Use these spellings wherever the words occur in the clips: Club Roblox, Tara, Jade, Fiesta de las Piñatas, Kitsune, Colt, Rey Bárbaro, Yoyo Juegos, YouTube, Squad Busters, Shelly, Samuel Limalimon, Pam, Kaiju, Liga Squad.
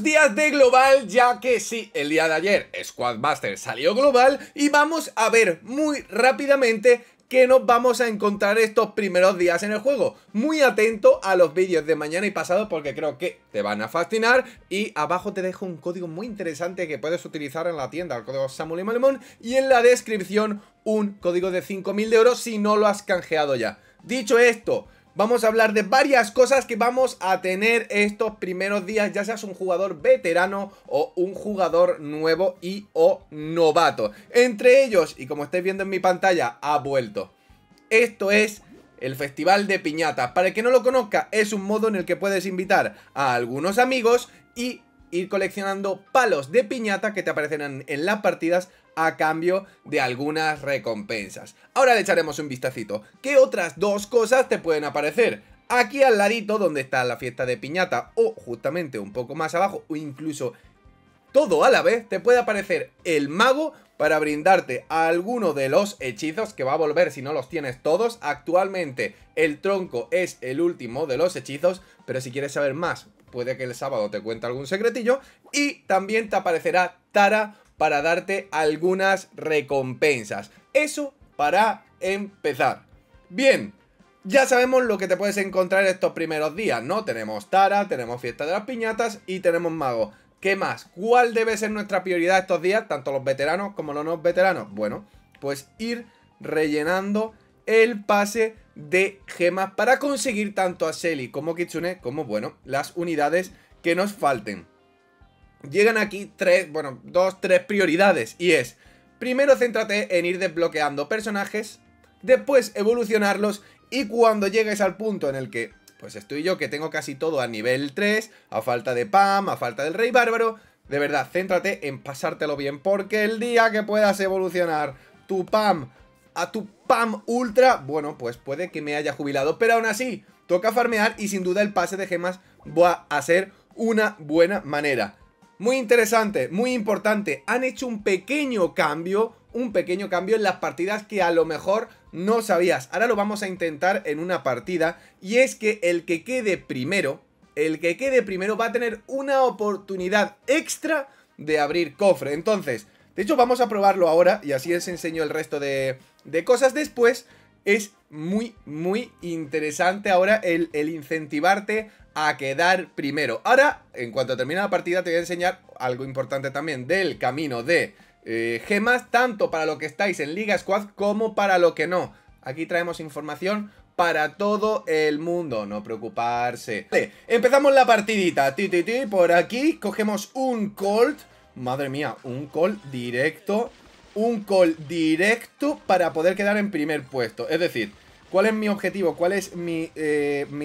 primeros días de global, ya que sí, el día de ayer Squad Busters salió global y vamos a ver muy rápidamente que nos vamos a encontrar estos primeros días en el juego. Muy atento a los vídeos de mañana y pasado porque creo que te van a fascinar. Y abajo te dejo un código muy interesante que puedes utilizar en la tienda, el código Samuel y Malemón, y en la descripción un código de 5.000 de euros si no lo has canjeado ya. Dicho esto, vamos a hablar de varias cosas que vamos a tener estos primeros días, ya seas un jugador veterano o un jugador nuevo y o novato. Entre ellos, y como estáis viendo en mi pantalla, ha vuelto. Esto es el Festival de Piñatas. Para el que no lo conozca, es un modo en el que puedes invitar a algunos amigos y ir coleccionando palos de piñata que te aparecerán en las partidas a cambio de algunas recompensas. Ahora le echaremos un vistacito. ¿Qué otras dos cosas te pueden aparecer? Aquí al ladito donde está la fiesta de piñata o justamente un poco más abajo o incluso todo a la vez te puede aparecer el mago para brindarte a alguno de los hechizos que va a volver si no los tienes todos. Actualmente el tronco es el último de los hechizos, pero si quieres saber más puede que el sábado te cuente algún secretillo y también te aparecerá Tara para darte algunas recompensas. Eso para empezar. Bien, ya sabemos lo que te puedes encontrar estos primeros días, ¿no? Tenemos Tara, tenemos Fiesta de las Piñatas y tenemos Mago. ¿Qué más? ¿Cuál debe ser nuestra prioridad estos días? Tanto los veteranos como los no veteranos. Bueno, pues ir rellenando el pase de gemas para conseguir tanto a Shelly como Kitsune como, bueno, las unidades que nos falten. Llegan aquí tres prioridades y es, primero céntrate en ir desbloqueando personajes, después evolucionarlos y cuando llegues al punto en el que, pues estoy yo que tengo casi todo a nivel 3, a falta de Pam, a falta del Rey Bárbaro, de verdad, céntrate en pasártelo bien porque el día que puedas evolucionar tu Pam a tu Pam Ultra, bueno, pues puede que me haya jubilado, pero aún así, toca farmear y sin duda el pase de gemas va a ser una buena manera. Muy interesante, muy importante, han hecho un pequeño cambio en las partidas que a lo mejor no sabías. Ahora lo vamos a intentar en una partida y es que el que quede primero va a tener una oportunidad extra de abrir cofre. Entonces, de hecho vamos a probarlo ahora y así os enseño el resto de cosas después. Es muy, muy interesante ahora el incentivarte a quedar primero. Ahora, en cuanto termine la partida, te voy a enseñar algo importante también del camino de gemas, tanto para lo que estáis en Liga Squad como para lo que no. Aquí traemos información para todo el mundo, no preocuparse. Vale, empezamos la partidita. Por aquí cogemos un Colt. Madre mía, un Colt directo. Un Colt directo para poder quedar en primer puesto. Es decir, ¿cuál es mi objetivo? ¿Cuál es mi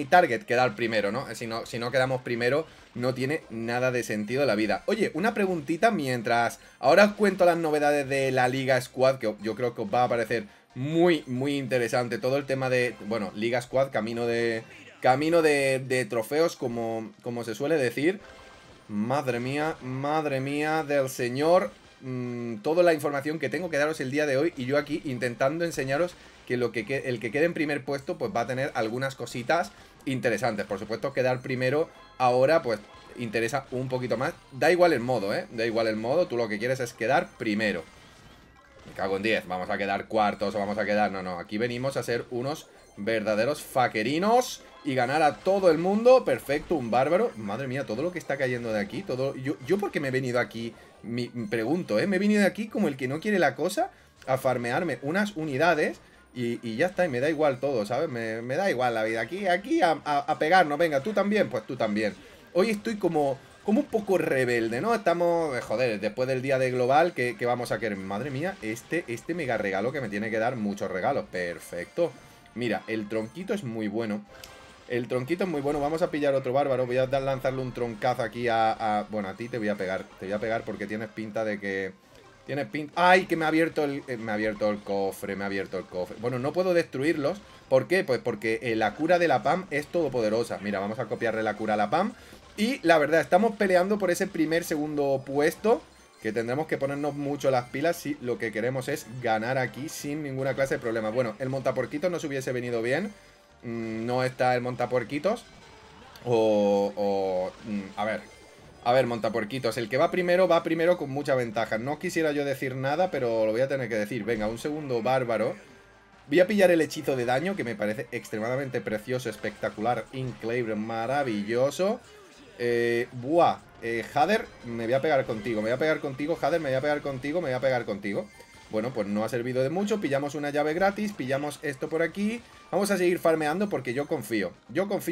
target? Quedar primero, ¿no? Si no quedamos primero, no tiene nada de sentido la vida. Oye, una preguntita mientras... Ahora os cuento las novedades de la Liga Squad, que yo creo que os va a parecer muy, muy interesante. Todo el tema de... Bueno, Liga Squad, camino de trofeos, como se suele decir. Madre mía del señor... toda la información que tengo que daros el día de hoy y yo aquí intentando enseñaros que, el que quede en primer puesto pues va a tener algunas cositas interesantes. Por supuesto, quedar primero ahora pues interesa un poquito más. Da igual el modo, ¿eh? Da igual el modo, tú lo que quieres es quedar primero. Me cago en 10, vamos a quedar cuartos o vamos a quedar... No, no, aquí venimos a ser unos verdaderos faquerinos y ganar a todo el mundo. Perfecto, un bárbaro. Madre mía, todo lo que está cayendo de aquí, todo... Yo porque me he venido aquí... Me pregunto, ¿eh? Me he venido de aquí como el que no quiere la cosa a farmearme unas unidades y ya está, y me da igual todo, ¿sabes? Me da igual la vida. Aquí a pegarnos, venga, tú también, pues tú también. Hoy estoy como un poco rebelde, ¿no? Estamos, joder, después del día de global que vamos a querer. Madre mía, este mega regalo que me tiene que dar muchos regalos. Perfecto. Mira, el tronquito es muy bueno. El tronquito es muy bueno, vamos a pillar otro bárbaro. Voy a lanzarle un troncazo aquí Bueno, a ti te voy a pegar. Te voy a pegar porque tienes pinta de que... Tienes pinta... ¡Ay! Que me ha abierto el cofre. Bueno, no puedo destruirlos. ¿Por qué? Pues porque la cura de la Pam es todopoderosa. Mira, vamos a copiarle la cura a la Pam. Y la verdad, estamos peleando por ese segundo puesto, que tendremos que ponernos mucho las pilas si lo que queremos es ganar aquí sin ninguna clase de problema. Bueno, el montaporquito nos hubiese venido bien. No está el montapuerquitos. A ver, A ver, montapuerquitos, el que va primero con mucha ventaja. No quisiera yo decir nada, pero lo voy a tener que decir. Venga, un segundo bárbaro. Voy a pillar el hechizo de daño, que me parece extremadamente precioso, espectacular, increíble, maravilloso. Buah, Jader, me voy a pegar contigo, Jader, me voy a pegar contigo. Bueno, pues no ha servido de mucho, pillamos una llave gratis, pillamos esto por aquí. Vamos a seguir farmeando porque yo confío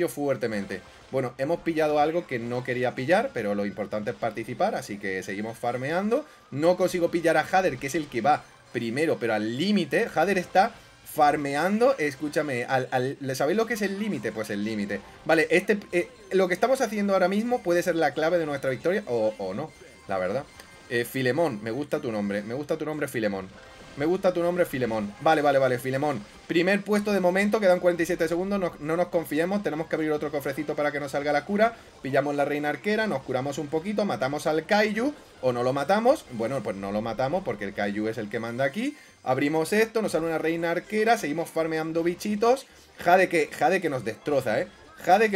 fuertemente. Bueno, hemos pillado algo que no quería pillar, pero lo importante es participar, así que seguimos farmeando. No consigo pillar a Jader, que es el que va primero, pero al límite. Jader está farmeando, escúchame, ¿sabéis lo que es el límite? Pues el límite. Vale, lo que estamos haciendo ahora mismo puede ser la clave de nuestra victoria o no, la verdad. Filemón, me gusta tu nombre, Filemón. Vale, Filemón. Primer puesto de momento, quedan 47 segundos, no nos confiemos, tenemos que abrir otro cofrecito para que nos salga la cura. Pillamos la reina arquera, nos curamos un poquito, matamos al Kaiju, o no lo matamos. Bueno, pues no lo matamos porque el Kaiju es el que manda aquí. Abrimos esto, nos sale una reina arquera, seguimos farmeando bichitos. Jade que nos destroza, Jade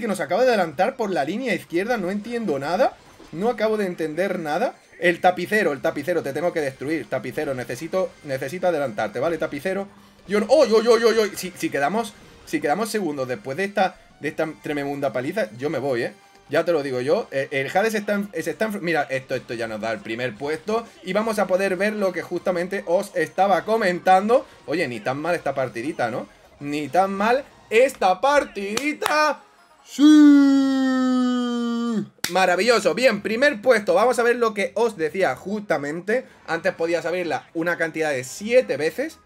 que nos acaba de adelantar por la línea izquierda, no entiendo nada. No acabo de entender nada. El tapicero, te tengo que destruir. Tapicero, necesito adelantarte, ¿vale, tapicero? Yo no... ¡Oh! Si quedamos segundos después de esta tremenda paliza, yo me voy, ¿eh? Ya te lo digo yo. El Hades está... Mira, esto ya nos da el primer puesto. Y vamos a poder ver lo que justamente os estaba comentando. Oye, ni tan mal esta partidita, ¿no? Ni tan mal esta partidita. ¡Sí! Maravilloso, bien, primer puesto. Vamos a ver lo que os decía justamente. Antes podías abrirla una cantidad de 7 veces,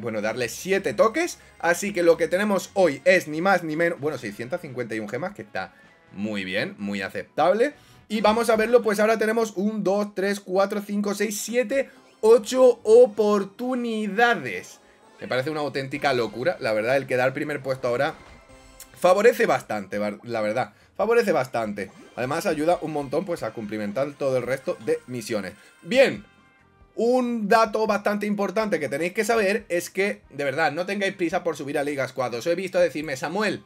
bueno, darle 7 toques. Así que lo que tenemos hoy es ni más ni menos, bueno, 651 gemas, que está muy bien, muy aceptable. Y vamos a verlo, pues ahora tenemos 1, 2, 3, 4, 5, 6, 7, 8 oportunidades. Me parece una auténtica locura, la verdad, el que da el primer puesto ahora. Favorece bastante, la verdad, favorece bastante. Además ayuda un montón pues a cumplimentar todo el resto de misiones. Bien, un dato bastante importante que tenéis que saber es que, de verdad, no tengáis prisa por subir a Liga Squad. Os he visto decirme, Samuel,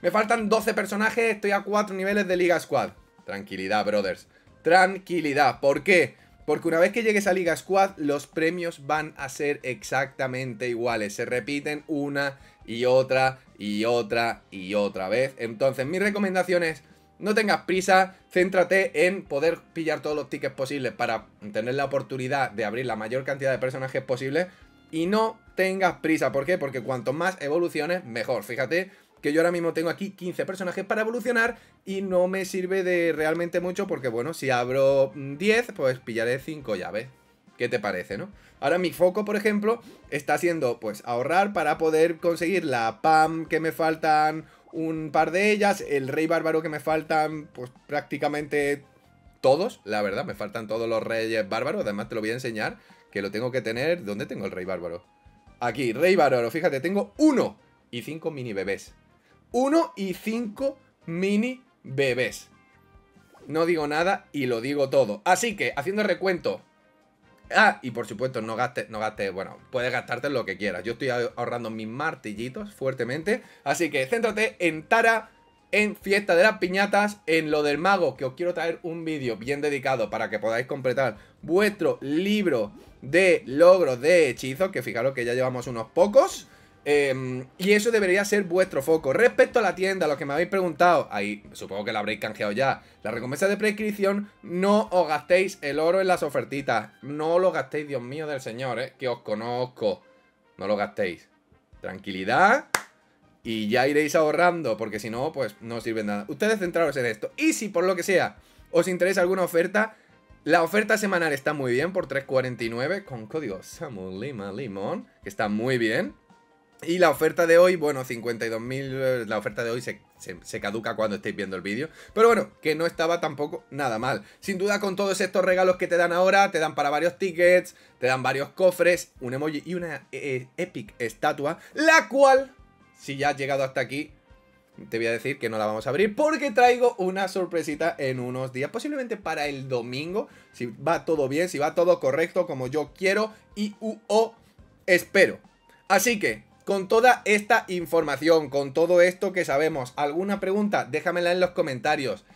me faltan 12 personajes, estoy a 4 niveles de Liga Squad. Tranquilidad, brothers, tranquilidad. ¿Por qué? Porque una vez que llegues a Liga Squad, los premios van a ser exactamente iguales. Se repiten una y otra y otra vez. Entonces, mi recomendación es, no tengas prisa, céntrate en poder pillar todos los tickets posibles para tener la oportunidad de abrir la mayor cantidad de personajes posible. Y no tengas prisa, ¿por qué? Porque cuanto más evoluciones, mejor. Fíjate que yo ahora mismo tengo aquí 15 personajes para evolucionar y no me sirve de realmente mucho porque, bueno, si abro 10, pues pillaré 5 llaves. ¿Qué te parece, no? Ahora mi foco, por ejemplo, está siendo, pues, ahorrar para poder conseguir la Pam, que me faltan un par de ellas, el Rey Bárbaro, que me faltan, pues, prácticamente todos, la verdad, me faltan todos los Reyes Bárbaros. Además te lo voy a enseñar, que lo tengo que tener. ¿Dónde tengo el Rey Bárbaro? Aquí, Rey Bárbaro, fíjate, tengo 1 y 5 mini bebés. 1 y 5 mini bebés. No digo nada y lo digo todo. Así que, haciendo recuento. Ah, y por supuesto, no gastes, bueno, puedes gastarte lo que quieras. Yo estoy ahorrando mis martillitos fuertemente. Así que céntrate en Tara, en Fiesta de las Piñatas, en lo del mago, que os quiero traer un vídeo bien dedicado para que podáis completar vuestro libro de logros de hechizos, que fijaros que ya llevamos unos pocos. Y eso debería ser vuestro foco. Respecto a la tienda, lo que me habéis preguntado, ahí supongo que la habréis canjeado ya. La recompensa de prescripción, no os gastéis el oro en las ofertitas. No lo gastéis, Dios mío del Señor, que os conozco. No lo gastéis. Tranquilidad. Y ya iréis ahorrando, porque si no, pues no os sirve nada. Ustedes centraros en esto. Y si por lo que sea os interesa alguna oferta, la oferta semanal está muy bien por 3,49 con código SamuLimaLimon, que está muy bien. Y la oferta de hoy, bueno, 52.000, la oferta de hoy se caduca cuando estéis viendo el vídeo. Pero bueno, que no estaba tampoco nada mal. Sin duda, con todos estos regalos que te dan ahora, te dan para varios tickets, te dan varios cofres, un emoji y una epic estatua, la cual, si ya has llegado hasta aquí, te voy a decir que no la vamos a abrir porque traigo una sorpresita en unos días, posiblemente para el domingo, si va todo bien, si va todo correcto, como yo quiero y espero. Así que, con toda esta información, con todo esto que sabemos, ¿alguna pregunta? Déjamela en los comentarios.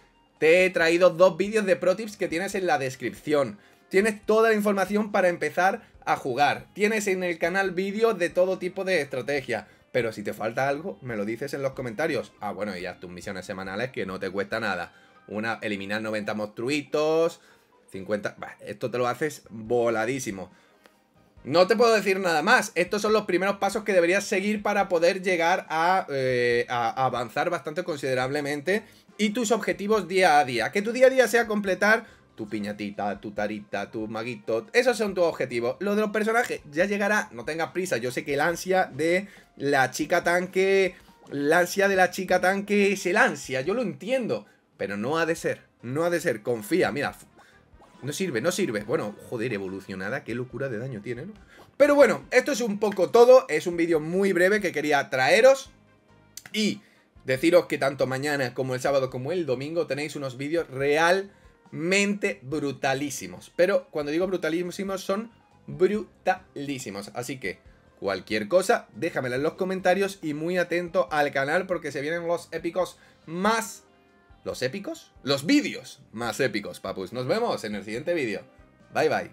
Te he traído 2 vídeos de pro tips que tienes en la descripción. Tienes toda la información para empezar a jugar. Tienes en el canal vídeos de todo tipo de estrategia. Pero si te falta algo, me lo dices en los comentarios. Ah, bueno, y haz tus misiones semanales que no te cuesta nada. Una, eliminar 90 monstruitos, 50... Bah, esto te lo haces voladísimo. No te puedo decir nada más. Estos son los primeros pasos que deberías seguir para poder llegar a avanzar bastante considerablemente. Y tus objetivos día a día. Que tu día a día sea completar... tu piñatita, tu tarita, tu maguito. Esos son tus objetivos. Lo de los personajes ya llegará, no tengas prisa. Yo sé que el ansia de la chica tanque, es el ansia, yo lo entiendo. Pero no ha de ser, confía, mira. No sirve, Bueno, joder, evolucionada, qué locura de daño tiene, ¿no? Pero bueno, esto es un poco todo. Es un vídeo muy breve que quería traeros. Y deciros que tanto mañana como el sábado como el domingo tenéis unos vídeos realmente brutalísimos, pero cuando digo brutalísimos son brutalísimos, así que cualquier cosa déjamela en los comentarios y muy atento al canal porque se vienen los épicos más... ¿los épicos? Los vídeos más épicos, papus. Nos vemos en el siguiente vídeo, bye bye.